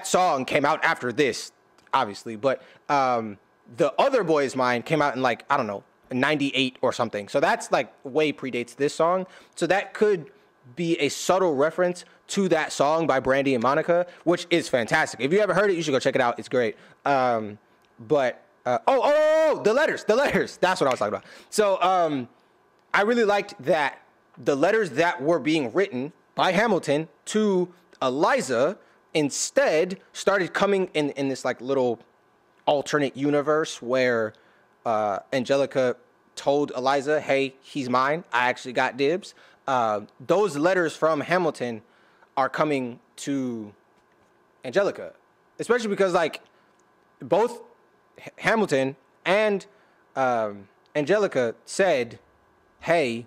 song came out after this, obviously. But the other "Boy Is Mine" came out in, like, I don't know, 98 or something. So that's like way predates this song. So that could be a subtle reference to that song by Brandy and Monica, which is fantastic. If you haven't heard it, you should go check it out. It's great. The letters. That's what I was talking about. So I really liked that the letters that were being written by Hamilton to Eliza instead started coming in this like little alternate universe where Angelica told Eliza, hey, he's mine. I actually got dibs. Those letters from Hamilton are coming to Angelica, especially because, like, both Hamilton and Angelica said, hey,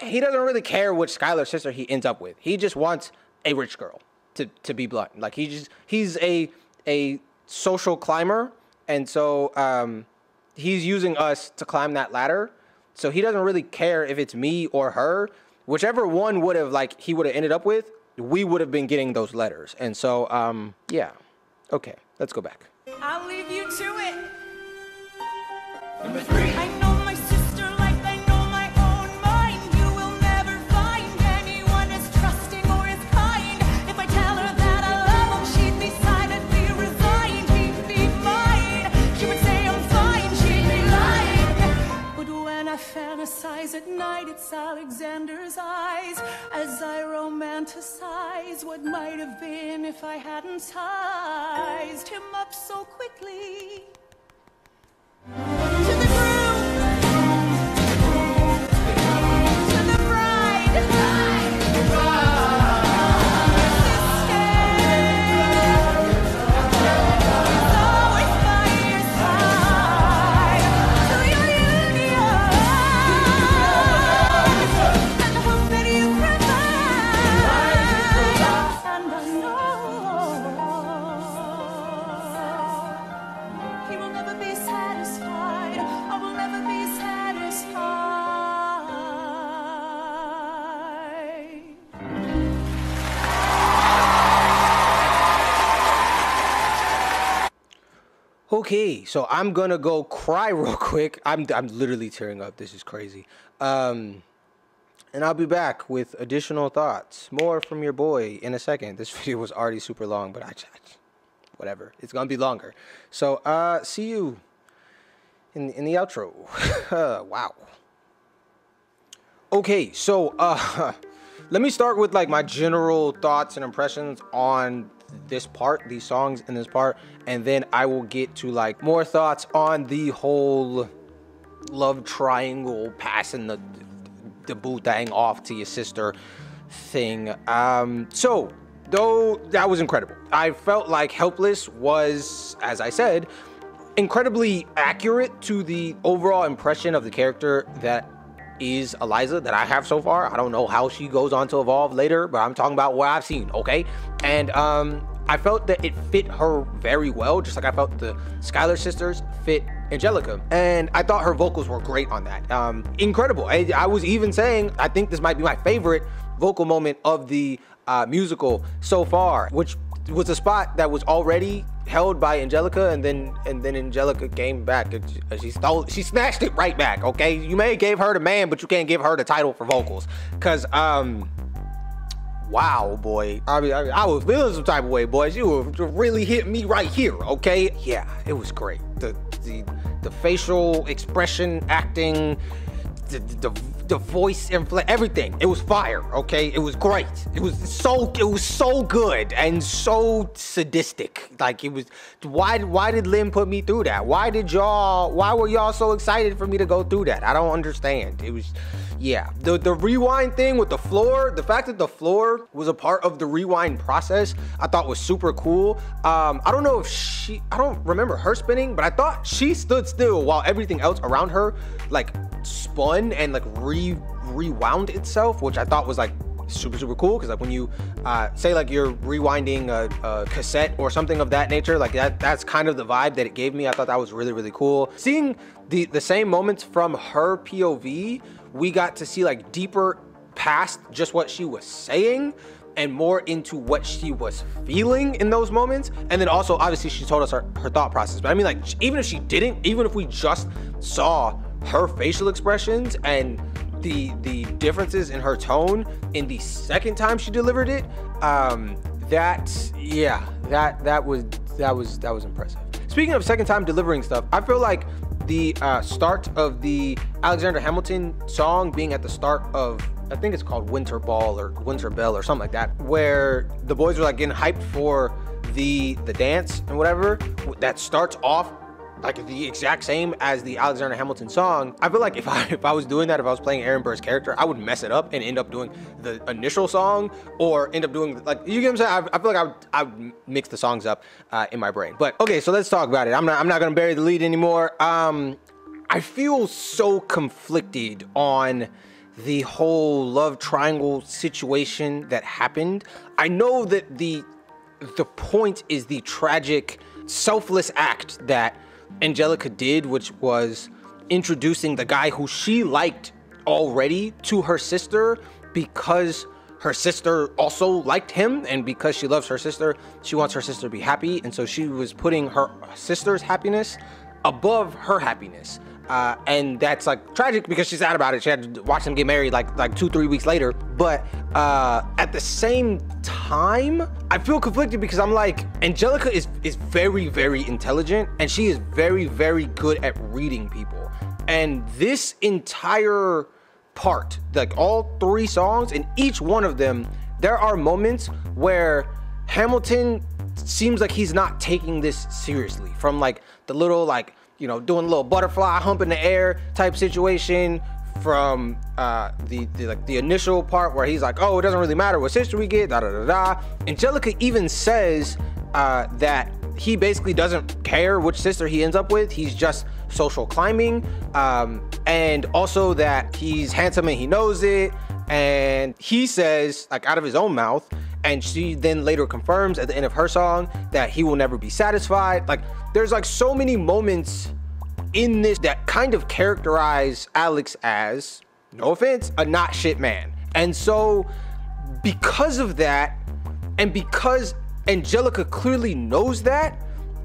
he doesn't really care which Schuyler sister he ends up with. He just wants a rich girl, to be blunt. Like, he's a social climber, and so he's using us to climb that ladder. So he doesn't really care if it's me or her. Whichever one he would have ended up with, we would have been getting those letters. And so, yeah. Okay, let's go back. I'll leave you to it. Number 3. I know my sister like I know my own mind. You will never find anyone as trusting or as kind. If I tell her that I love him, she'd be silent, be resigned. He'd be mine. She would say I'm fine. She'd be lying. But when I fantasize at night, it's Alexander's eyes as I romanticize what might have been if I hadn't sized him up so quickly. To the groom, to the bride, He will never be satisfied. I will never be satisfied. Okay, so I'm gonna go cry real quick. I'm literally tearing up. This is crazy. And I'll be back with additional thoughts, more from your boy in a second. This video was already super long, but whatever. It's gonna be longer. So see you in the outro. Wow. Okay, so let me start with like my general thoughts and impressions on this part, these songs in this part, and then I will get to like more thoughts on the whole love triangle passing the boo thing off to your sister thing. So though that was incredible, I felt like Helpless was, as I said, incredibly accurate to the overall impression of the character that is Eliza that I have so far. I don't know how she goes on to evolve later, but I'm talking about what I've seen, okay? And I felt that it fit her very well, just like I felt the Schuyler sisters fit Angelica, and I thought her vocals were great on that. Incredible. I was even saying I think this might be my favorite vocal moment of the musical so far, which was a spot that was already held by Angelica, and then Angelica came back and she snatched it right back. Okay, you may have gave her the man, but you can't give her the title for vocals, because wow, boy. I mean, I was feeling some type of way, boys. You really hit me right here, okay? Yeah, it was great. The facial expression, acting, the voice, everything. It was fire, okay? It was great. It was so good and so sadistic. Like, it was, why did Lin put me through that? Why were y'all so excited for me to go through that? I don't understand. It was, yeah. The rewind thing with the floor, the fact that the floor was a part of the rewind process, I thought was super cool. I don't know if I don't remember her spinning, but I thought she stood still while everything else around her like spun and like rewound itself, which I thought was like super cool, because like when you say like you're rewinding a cassette or something of that nature, like that's kind of the vibe that it gave me. I thought that was really cool. Seeing the same moments from her POV, we got to see like deeper past just what she was saying and more into what she was feeling in those moments. And then also obviously she told us her thought process, but I mean, like, even if she didn't, even if we just saw her facial expressions and the differences in her tone in the second time she delivered it, that was impressive. Speaking of second time delivering stuff, I feel like the start of the Alexander Hamilton song being at the start of, I think it's called Winter Ball or Winter Bell or something like that, where the boys were like getting hyped for the dance and whatever, that starts off like the exact same as the Alexander Hamilton song. I feel like if I was doing that, if I was playing Aaron Burr's character, I would mess it up and end up doing the initial song or end up doing, like, you get what I'm saying? I feel like I would mix the songs up in my brain. But okay, so let's talk about it. I'm not gonna bury the lead anymore. I feel so conflicted on the whole love triangle situation that happened. I know that the point is the tragic, selfless act that Angelica did, which was introducing the guy who she liked already to her sister, because her sister also liked him, and because she loves her sister, she wants her sister to be happy, and so she was putting her sister's happiness above her happiness, and that's like tragic because she's sad about it. She had to watch them get married like 2-3 weeks later. But at the same time, I feel conflicted because I'm like, Angelica is very intelligent, and she is very good at reading people, and this entire part, like all 3 songs, in each one of them there are moments where Hamilton seems like he's not taking this seriously, from like the little, like, you know, doing a little butterfly hump in the air type situation, from the initial part where he's like, oh, it doesn't really matter what sister we get, Angelica even says that he basically doesn't care which sister he ends up with, he's just social climbing, and also that he's handsome and he knows it, and he says, like, out of his own mouth, And she then later confirms at the end of her song that he will never be satisfied. Like, there's like so many moments in this that kind of characterize Alex as, no offense, a not shit man. And so because of that, and because Angelica clearly knows that,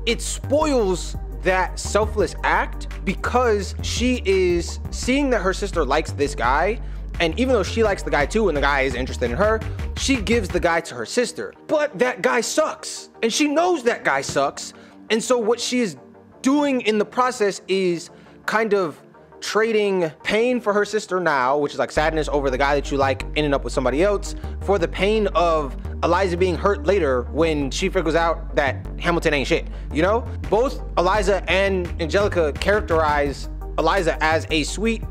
it spoils that selfless act, because she is seeing that her sister likes this guy, and even though she likes the guy too and the guy is interested in her, she gives the guy to her sister. But that guy sucks, and she knows that guy sucks. And so what she is doing in the process is kind of trading pain for her sister now, which is like sadness over the guy that you like ending up with somebody else, for the pain of Eliza being hurt later when she figures out that Hamilton ain't shit, you know? Both Eliza and Angelica characterize Eliza as a sweet,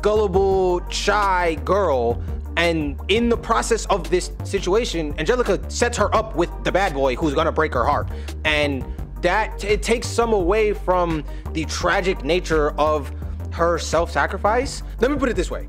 gullible, shy girl. And in the process of this situation, Angelica sets her up with the bad boy who's gonna break her heart. And that, it takes some away from the tragic nature of her self-sacrifice. Let me put it this way.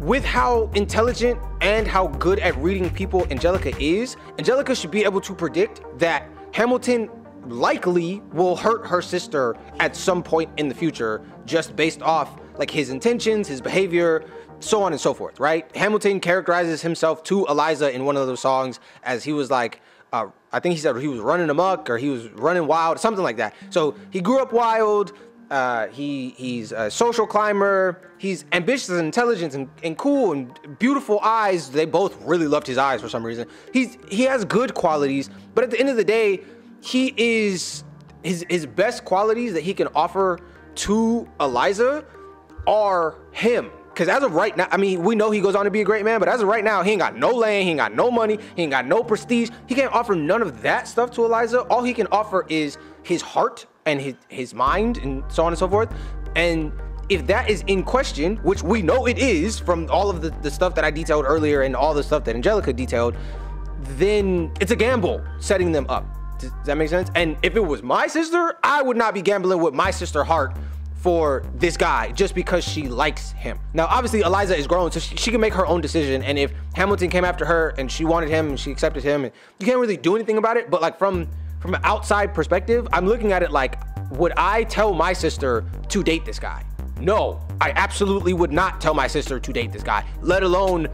With how intelligent and how good at reading people Angelica is, Angelica should be able to predict that Hamilton likely will hurt her sister at some point in the future, just based off like his intentions, his behavior, so on and so forth, right? Hamilton characterizes himself to Eliza in one of those songs as he was like, I think he said he was running amok or he was running wild, something like that. So he grew up wild. He's a social climber. He's ambitious and intelligent and cool and beautiful eyes. They both really loved his eyes for some reason. He has good qualities, but at the end of the day, he is, his best qualities that he can offer to Eliza are him. Because as of right now, I mean, we know he goes on to be a great man, but as of right now, he ain't got no land, he ain't got no money, he ain't got no prestige. He can't offer none of that stuff to Eliza. All he can offer is his heart and his mind and so on and so forth. And if that is in question, which we know it is from all of the stuff that I detailed earlier and all the stuff that Angelica detailed, then it's a gamble setting them up. Does that make sense? And if it was my sister, I would not be gambling with my sister's heart for this guy just because she likes him. Now, obviously Eliza is grown, so she can make her own decision. And if Hamilton came after her and she wanted him and she accepted him, and you can't really do anything about it. But like from an outside perspective, I'm looking at it like, would I tell my sister to date this guy? No, I absolutely would not tell my sister to date this guy, let alone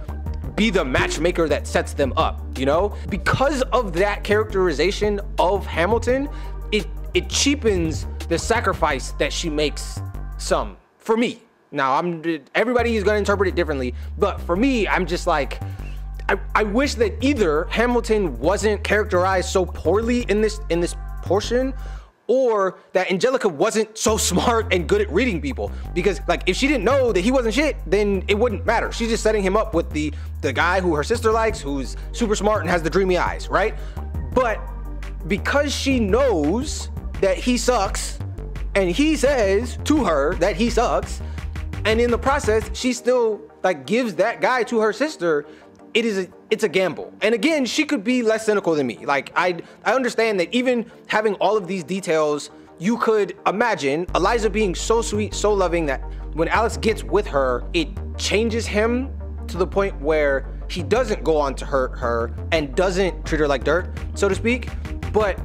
be the matchmaker that sets them up, you know? Because of that characterization of Hamilton, it cheapens the sacrifice that she makes some, for me. Now, everybody is gonna interpret it differently, but for me, I'm just like, I wish that either Hamilton wasn't characterized so poorly in this portion, or that Angelica wasn't so smart and good at reading people. Because like, if she didn't know that he wasn't shit, then it wouldn't matter. She's just setting him up with the guy who her sister likes, who's super smart and has the dreamy eyes, right? But because she knows that he sucks, and he says to her that he sucks, and in the process, she still like gives that guy to her sister, it's a gamble. And again, she could be less cynical than me. Like, I understand that even having all of these details, you could imagine Eliza being so sweet, so loving, that when Alex gets with her, it changes him to the point where he doesn't go on to hurt her and doesn't treat her like dirt, so to speak. But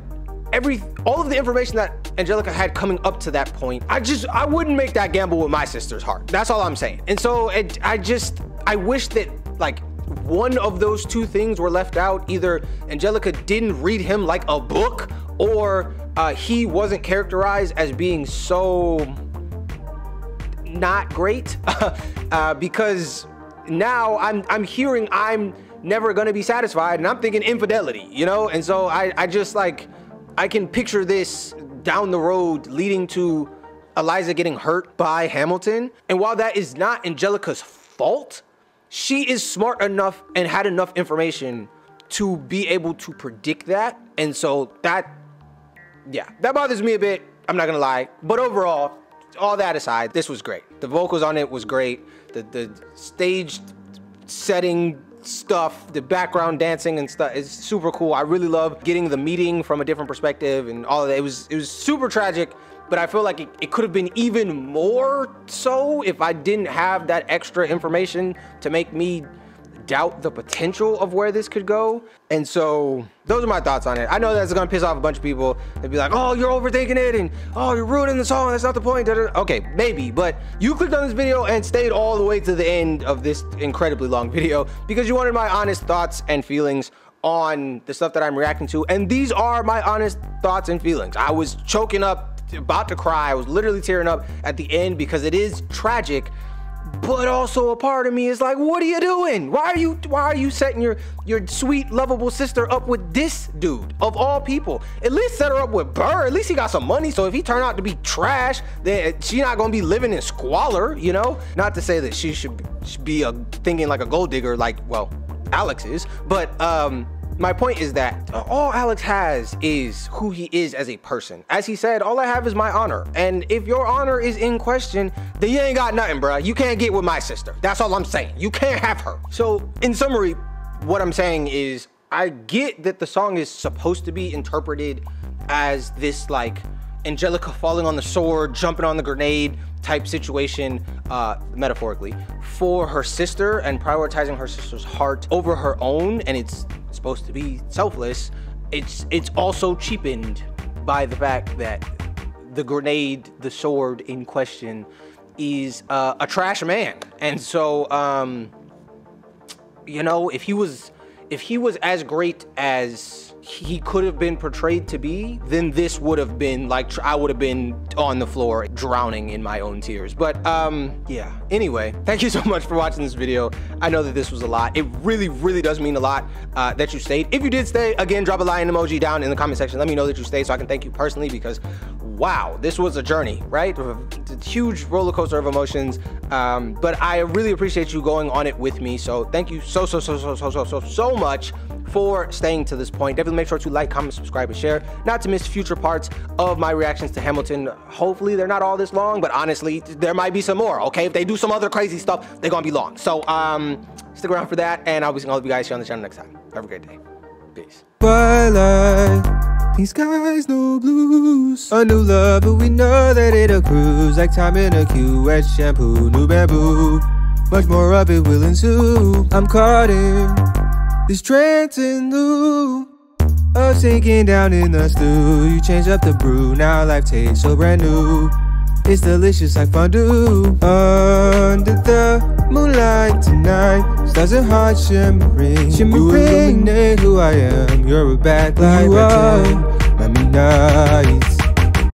all of the information that Angelica had coming up to that point, I wouldn't make that gamble with my sister's heart. That's all I'm saying. And so I wish that like one of those two things were left out. Either Angelica didn't read him like a book, or he wasn't characterized as being so not great. Because now I'm hearing I'm never gonna be satisfied, and I'm thinking infidelity, you know? And so I just like, I can picture this down the road leading to Eliza getting hurt by Hamilton. And while that is not Angelica's fault, she is smart enough and had enough information to be able to predict that. And so that bothers me a bit, I'm not gonna lie. But overall, all that aside, this was great. The vocals on it was great. The stage setting stuff, the background dancing and stuff is super cool. I really love getting the meeting from a different perspective and all of that. It was super tragic, but I feel like it could have been even more so if I didn't have that extra information to make me doubt the potential of where this could go. And so those are my thoughts on it. I know that's gonna piss off a bunch of people. They'd be like, oh, you're overthinking it, and oh, you're ruining the song, that's not the point. Okay, maybe, but you clicked on this video and stayed all the way to the end of this incredibly long video because you wanted my honest thoughts and feelings on the stuff that I'm reacting to. And these are my honest thoughts and feelings. I was choking up, about to cry. I was literally tearing up at the end because it is tragic, but also a part of me is like, what are you doing? Why are you setting your sweet, lovable sister up with this dude of all people? At least set her up with Burr. At least he got some money. So if he turned out to be trash, then she's not gonna be living in squalor, you know? Not to say that she should be thinking like a gold digger, like, well, Alex is, but my point is that all Alex has is who he is as a person. As he said, all I have is my honor. And if your honor is in question, then you ain't got nothing, bruh. You can't get with my sister. That's all I'm saying. You can't have her. So in summary, what I'm saying is I get that the song is supposed to be interpreted as this like Angelica falling on the sword, jumping on the grenade type situation, metaphorically, for her sister and prioritizing her sister's heart over her own. And it's supposed to be selfless. It's also cheapened by the fact that the grenade, the sword in question, is a trash man. And so, you know, if he was as great as he could have been portrayed to be, then this would have been like, I would have been on the floor drowning in my own tears. But yeah, anyway, thank you so much for watching this video. I know that this was a lot. It really, really does mean a lot that you stayed. If you did stay, again, drop a lion emoji down in the comment section. Let me know that you stayed so I can thank you personally, because wow, this was a journey, right? It's a huge roller coaster of emotions, but I really appreciate you going on it with me. So thank you so much for staying to this point. Definitely make sure to like, comment, subscribe, and share, not to miss future parts of my reactions to Hamilton. Hopefully they're not all this long, but honestly, there might be some more, okay? If they do some other crazy stuff, they're gonna be long. So stick around for that, and I'll be seeing all of you guys here on the channel next time. Have a great day. Peace. These guys know blues. A new love, but we know that it accrues. Like time in a queue at shampoo, new bamboo. Much more of it will ensue. I'm caught in this trance in lieu of sinking down in the stew. You changed up the brew, now life tastes so brand new. It's delicious like fondue. Under the moonlight tonight, stars and hearts shimmering. You illuminate who I am. You're a backlight. You are my midnight.